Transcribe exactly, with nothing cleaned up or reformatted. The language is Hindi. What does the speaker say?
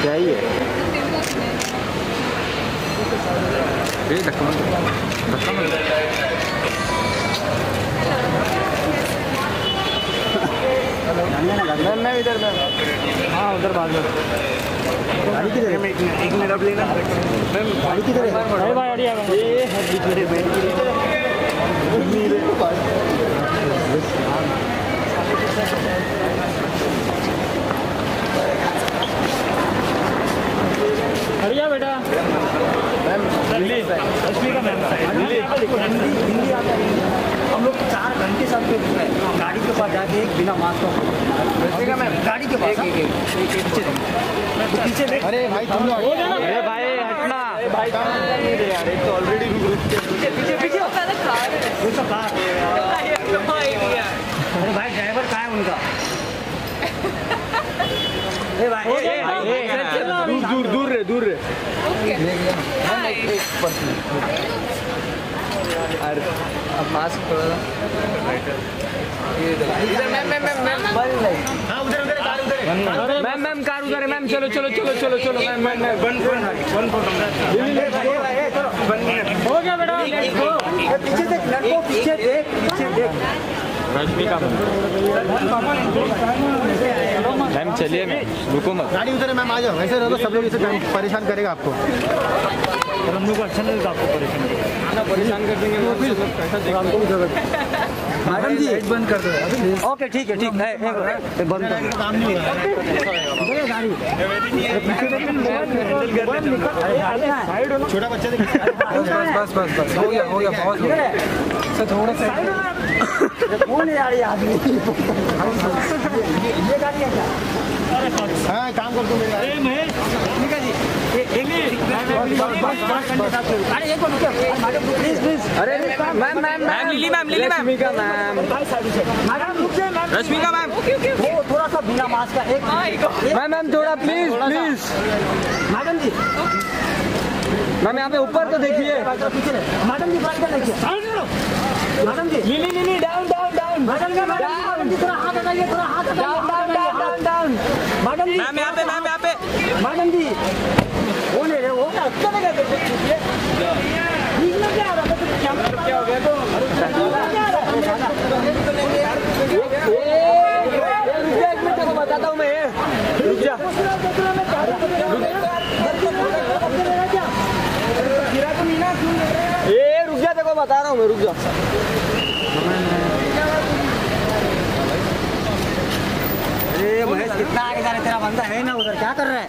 क्या ही है ये धक्का धक्का अंदर में इधर में हाँ उधर बाहर गाड़ी किधर है एक मिनट अब लेना गाड़ी किधर है भाई गाड़ी आ गई ये है बीच में बैठ हरिया बेटा रश्मिका मैम हिंदी आता है हम लोग चार घंटे साथ में गाड़ी के पास जाके एक बिना मास्क रश्मिका मैम गाड़ी के पास पीछे अरे भाई तुम लोग अरे भाई हटना भाई यार एक तो ऑलरेडी पीछे पीछे पीछे अरे भाई ड्राइवर कहाँ है उनका ए भाई ए भाई दूर दूर रे दूर रे अरे अब मास्क थोड़ा इधर मैम मैम मैम बंद नहीं हाँ उधर उधर कार उधर मैम मैम कार उधर मैम चलो चलो चलो चलो चलो ma'am ma'am ma'am one phone one phone हो गया बेटा पीछे देख लड़को पीछे देख पीछे देख रश्मिका मैम चलिए मैम रुको मत गाड़ी उधर मैम आ जाओ वैसे रहो सब लोग इसे परेशान करेगा आपको और हम लोग को अच्छा लगेगा आपको परेशान परेशान कर देंगे मैडम जी लाइट बंद कर दो ओके ठीक है ठीक है बंद कर दो काम नहीं गाड़ी छोटा बच्चा बस बस बस हो गया हो गया बहुत हो गया थोड़ा सा कौन है यार ये आदमी ये गाड़ी है क्या हाँ काम कर दूंगा यार निकाल जी एक अरे ये कौन क्या प्लीज प्लीज अरे ma'am ma'am ma'am Lily ma'am Lily ma'am Rashmika ma'am madam रुक जाए मैम रश्मिका मैम वो थोड़ा सा बिना मास्क का एक मैम मैम थोड़ा प्लीज प्लीज मैडम जी मैम यहाँ पे ऊपर तो देखिए मैडम जी बात कर देखिए मैडम जी नहीं नहीं नहीं डाउन डाउन डाउन मैडम जी मैडम जी थोड़ा हाथ हटाइए थोड़ा हाथ down down down down madam जी मैम यहाँ पे मैम यहाँ पे मैडम जी वो ले रहे हो क्या अच्छा लगा तो ठीक ना क्या आ रहा था क्या क्या हो गया तो क्या रुक जा मैं बताता हूँ मैं रुक जा बता रहा हूँ मैं रुक जा अरे भाई कितना आगे जा रहा है तेरा बंदा है ना उधर क्या कर रहा है।